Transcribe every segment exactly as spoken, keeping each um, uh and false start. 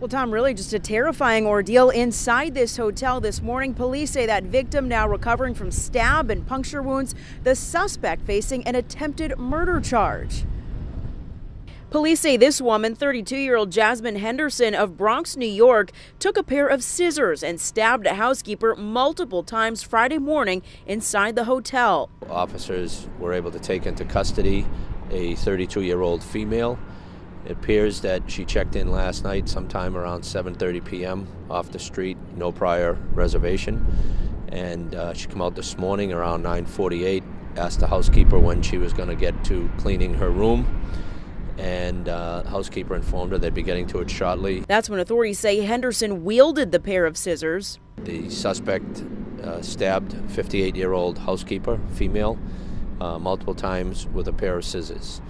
Well, Tom, really just a terrifying ordeal inside this hotel this morning. Police say that victim now recovering from stab and puncture wounds, the suspect facing an attempted murder charge. Police say this woman, thirty-two-year-old Jasmine Henderson of Bronx, New York, took a pair of scissors and stabbed a housekeeper multiple times Friday morning inside the hotel. Officers were able to take into custody a thirty-two-year-old female. It appears that she checked in last night sometime around seven thirty p m off the street, no prior reservation. And uh, she came out this morning around nine forty-eight, asked the housekeeper when she was going to get to cleaning her room. And uh, housekeeper informed her they'd be getting to it shortly. That's when authorities say Henderson wielded the pair of scissors. The suspect uh, stabbed fifty-eight-year-old housekeeper, female, uh, multiple times with a pair of scissors.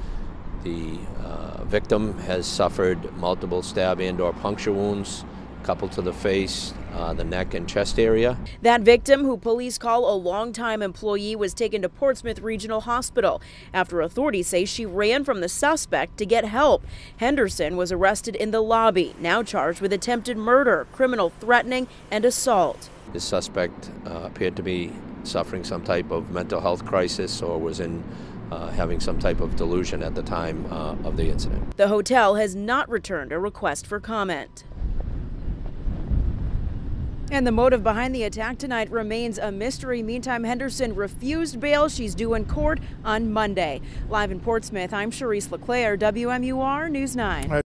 The uh, victim has suffered multiple stab and or puncture wounds, couple to the face, uh, the neck and chest area. That victim, who police call a longtime employee, was taken to Portsmouth Regional Hospital after authorities say she ran from the suspect to get help. Henderson was arrested in the lobby, now charged with attempted murder, criminal threatening, and assault. The suspect uh, appeared to be suffering some type of mental health crisis or was in uh, having some type of delusion at the time uh, of the incident. The hotel has not returned a request for comment. And the motive behind the attack tonight remains a mystery. Meantime, Henderson refused bail. She's due in court on Monday. Live in Portsmouth, I'm Charisse LeClaire, W M U R News nine.